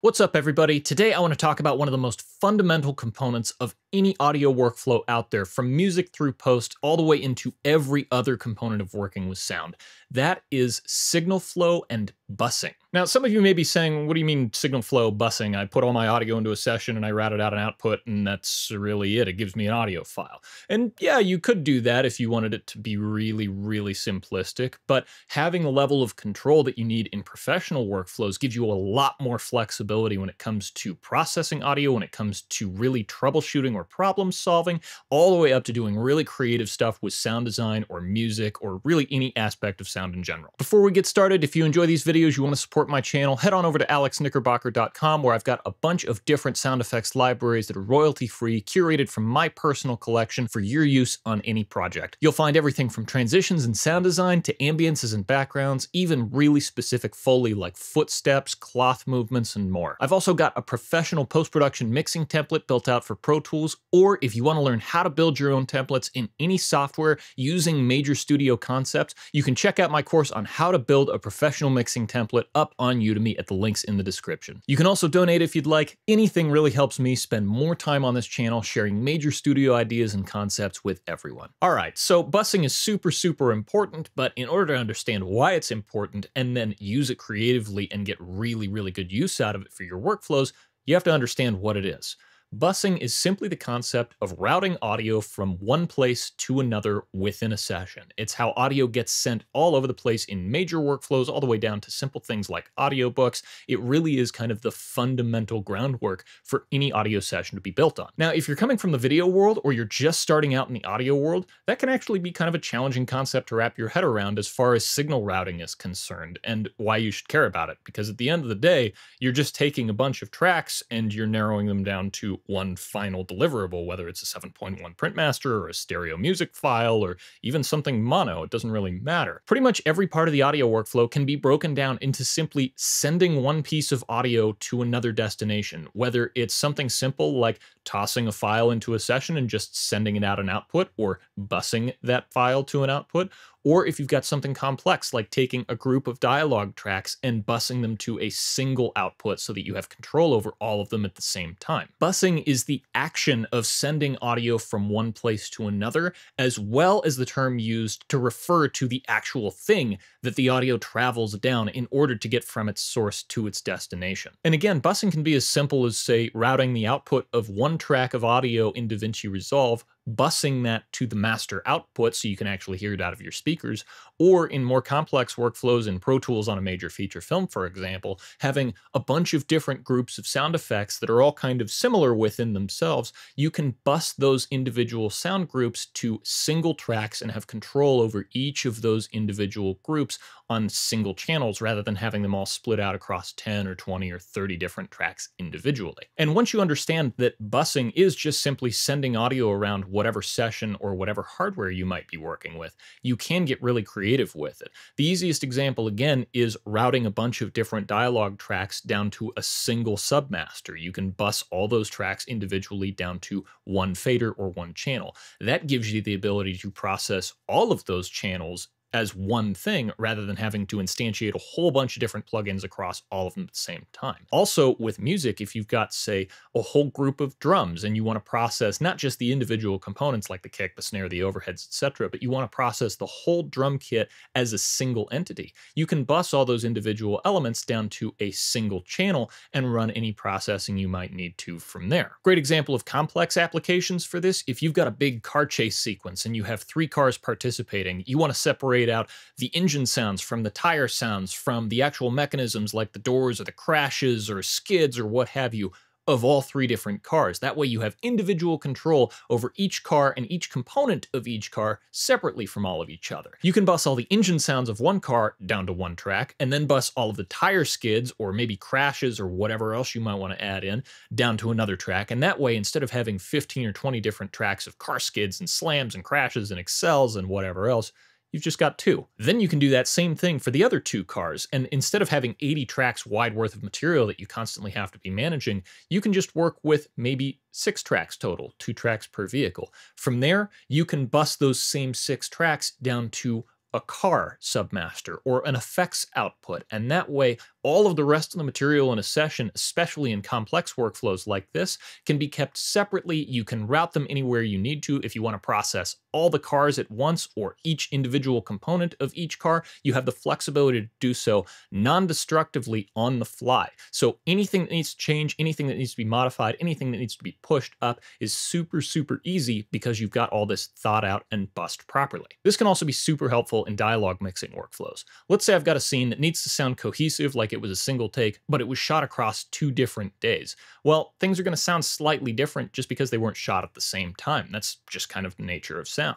What's up, everybody? Today, I want to talk about one of the most fundamental components of any audio workflow out there, from music through post, all the way into every other component of working with sound. That is signal flow and busing. Now, some of you may be saying, what do you mean signal flow, busing? I put all my audio into a session and I routed out an output and that's really it. It gives me an audio file. And yeah, you could do that if you wanted it to be really, really simplistic, but having the level of control that you need in professional workflows gives you a lot more flexibility when it comes to processing audio, when it comes to really troubleshooting or problem solving, all the way up to doing really creative stuff with sound design or music or really any aspect of sound in general. Before we get started, if you enjoy these videos, you want to support my channel, head on over to AlexKnickerbocker.com, where I've got a bunch of different sound effects libraries that are royalty-free, curated from my personal collection for your use on any project. You'll find everything from transitions and sound design to ambiences and backgrounds, even really specific Foley like footsteps, cloth movements, and more. I've also got a professional post-production mixing template built out for Pro Tools, or if you want to learn how to build your own templates in any software using major studio concepts, you can check out my course on how to build a professional mixing template up on Udemy at the links in the description. You can also donate if you'd like. Anything really helps me spend more time on this channel sharing major studio ideas and concepts with everyone. All right, so busing is super, super important, but in order to understand why it's important and then use it creatively and get really, really good use out of it for your workflows, you have to understand what it is. Busing is simply the concept of routing audio from one place to another within a session. It's how audio gets sent all over the place in major workflows, all the way down to simple things like audiobooks. It really is kind of the fundamental groundwork for any audio session to be built on. Now, if you're coming from the video world or you're just starting out in the audio world, that can actually be kind of a challenging concept to wrap your head around as far as signal routing is concerned and why you should care about it. Because at the end of the day, you're just taking a bunch of tracks and you're narrowing them down to one final deliverable, whether it's a 7.1 printmaster or a stereo music file or even something mono. It doesn't really matter. Pretty much every part of the audio workflow can be broken down into simply sending one piece of audio to another destination, whether it's something simple like tossing a file into a session and just sending it out an output, or busing that file to an output, or if you've got something complex like taking a group of dialogue tracks and busing them to a single output so that you have control over all of them at the same time. Busing is the action of sending audio from one place to another, as well as the term used to refer to the actual thing that the audio travels down in order to get from its source to its destination. And again, busing can be as simple as, say, routing the output of one track of audio in DaVinci Resolve, busing that to the master output so you can actually hear it out of your speakers, or in more complex workflows in Pro Tools on a major feature film, for example, having a bunch of different groups of sound effects that are all kind of similar within themselves, you can bus those individual sound groups to single tracks and have control over each of those individual groups on single channels rather than having them all split out across 10 or 20 or 30 different tracks individually. And once you understand that busing is just simply sending audio around whatever session or whatever hardware you might be working with, you can get really creative with it. The easiest example, again, is routing a bunch of different dialogue tracks down to a single submaster. You can bus all those tracks individually down to one fader or one channel. That gives you the ability to process all of those channels as one thing rather than having to instantiate a whole bunch of different plugins across all of them at the same time. Also with music, if you've got, say, a whole group of drums and you want to process not just the individual components like the kick, the snare, the overheads, etc., but you want to process the whole drum kit as a single entity, you can bus all those individual elements down to a single channel and run any processing you might need to from there. Great example of complex applications for this: if you've got a big car chase sequence and you have 3 cars participating, you want to separate out the engine sounds from the tire sounds from the actual mechanisms like the doors or the crashes or skids or what have you of all 3 different cars. That way you have individual control over each car and each component of each car separately from all of each other. You can bus all the engine sounds of one car down to one track, and then bus all of the tire skids or maybe crashes or whatever else you might want to add in down to another track. And that way, instead of having 15 or 20 different tracks of car skids and slams and crashes and excels and whatever else, you've just got 2. Then you can do that same thing for the other 2 cars, and instead of having 80 tracks wide worth of material that you constantly have to be managing, you can just work with maybe 6 tracks total, 2 tracks per vehicle. From there, you can bus those same 6 tracks down to a car submaster or an effects output. And that way, all of the rest of the material in a session, especially in complex workflows like this, can be kept separately. You can route them anywhere you need to. If you want to process all the cars at once or each individual component of each car, you have the flexibility to do so non-destructively on the fly. So anything that needs to change, anything that needs to be modified, anything that needs to be pushed up is super, super easy because you've got all this thought out and bussed properly. This can also be super helpful in dialogue mixing workflows. Let's say I've got a scene that needs to sound cohesive, like it was a single take, but it was shot across 2 different days. Well, things are going to sound slightly different just because they weren't shot at the same time. That's just kind of the nature of sound.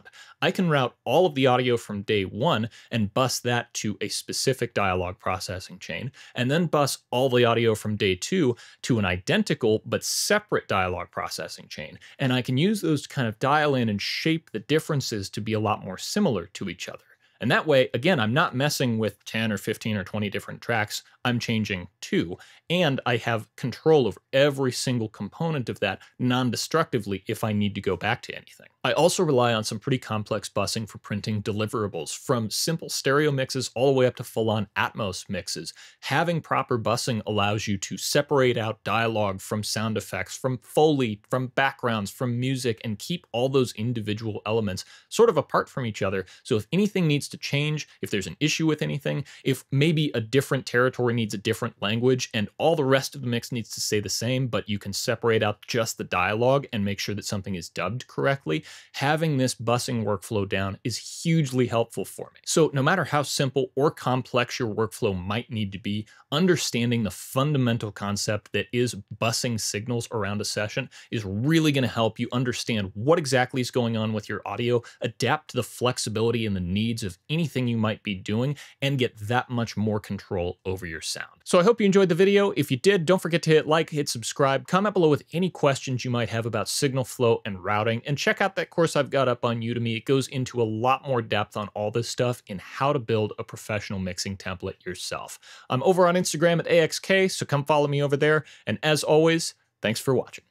I can route all of the audio from day 1 and bus that to a specific dialogue processing chain, and then bus all the audio from day 2 to an identical but separate dialogue processing chain. And I can use those to kind of dial in and shape the differences to be a lot more similar to each other. And that way, again, I'm not messing with 10 or 15 or 20 different tracks. I'm changing 2, and I have control over every single component of that non-destructively if I need to go back to anything. I also rely on some pretty complex busing for printing deliverables, from simple stereo mixes all the way up to full-on Atmos mixes. Having proper busing allows you to separate out dialogue from sound effects, from Foley, from backgrounds, from music, and keep all those individual elements sort of apart from each other. So if anything needs to change, if there's an issue with anything, if maybe a different territory needs a different language and all the rest of the mix needs to stay the same, but you can separate out just the dialogue and make sure that something is dubbed correctly, having this busing workflow down is hugely helpful for me. So no matter how simple or complex your workflow might need to be, understanding the fundamental concept that is busing signals around a session is really going to help you understand what exactly is going on with your audio, adapt to the flexibility and the needs of anything you might be doing, and get that much more control over your sound. So I hope you enjoyed the video. If you did, don't forget to hit like, hit subscribe, comment below with any questions you might have about signal flow and routing, and check out that course I've got up on Udemy. It goes into a lot more depth on all this stuff and how to build a professional mixing template yourself. I'm over on Instagram at AXK, so come follow me over there. And as always, thanks for watching.